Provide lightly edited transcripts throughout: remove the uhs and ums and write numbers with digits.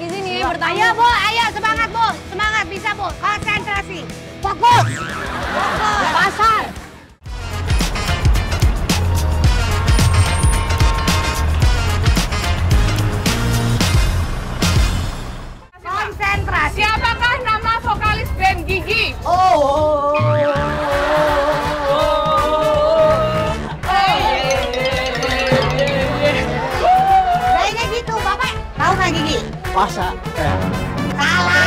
di sini ya bertanya. Ayo Bu, ayo semangat Bu, semangat bisa Bu, konsentrasi, fokus, pasar. Konsentrasi. Siapakah nama vokalis band Gigi? Masa? Salah.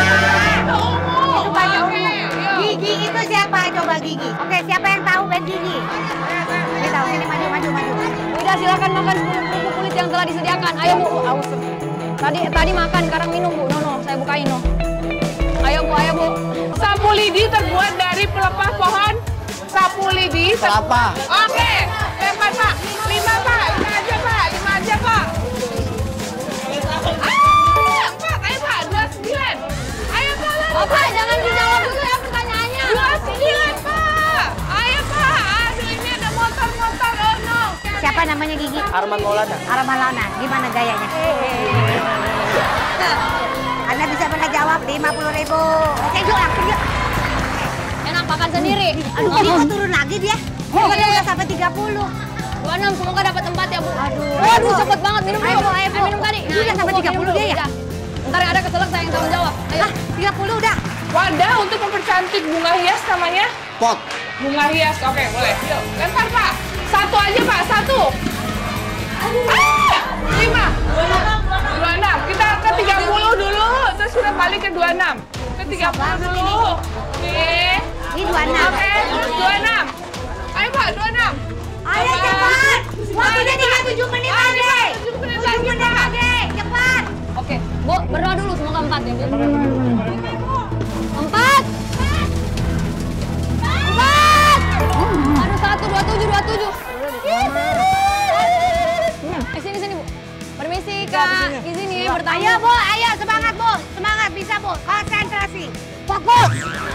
Gigi itu siapa? Coba Gigi. Oke, siapa yang tahu band Gigi? Dia tahu. Sini maju. Udah, silakan makan kerupuk kulit yang telah disediakan. Ayo Bu, aus. Tadi makan, sekarang minum Bu. No, saya bukain no. Ayo Bu. Sapu lidi terbuat dari pelepah pohon. Sapu lidi. Kelapa. Oke, lempar Pak. 5 Pak, 5 aja Pak, 5 aja Pak. Pak, jangan dijawab dulu ya pertanyaannya. 29, Pak. Ayo, Pak. Aduh, ini ada motor-motor. Oh, no. Siapa namanya Gigi? Arman Maulana. Arman Maulana. Gimana gayanya? Anda bisa menjawab 50.000. Oke, yuk. Enak, makan sendiri. Aduh, ini mau turun lagi dia. Dia udah sampai 30. 26, semoga dapat tempat ya, Bu. Aduh, cepet banget. Minum dulu. Ayo, minum tadi. Nah, udah sampai 30 dia ya? Ntar ada keselak saya yang tanggung jawab. Ayo. 30 udah. Wadah untuk mempercantik bunga hias namanya? Pot. Bunga hias, oke boleh. Yuk, lempar Pak. Satu aja Pak, satu. Ah, 5, 26. Kita ke 30 dulu, terus kita balik ke 26. Ke 30 dulu. Ini 26. Oke, 26. Ayo Pak, 26. Ayo cepat. Waktunya 7 menit lagi. 7 menit lagi. Cepat. Oke, Bu, berdoa dulu semoga 4 ya. 4. Aduh 1, 27. Sini Bu. Permisi Kak, di sini bertanya Bu. Ayo semangat Bu, semangat bisa Bu, konsentrasi, fokus.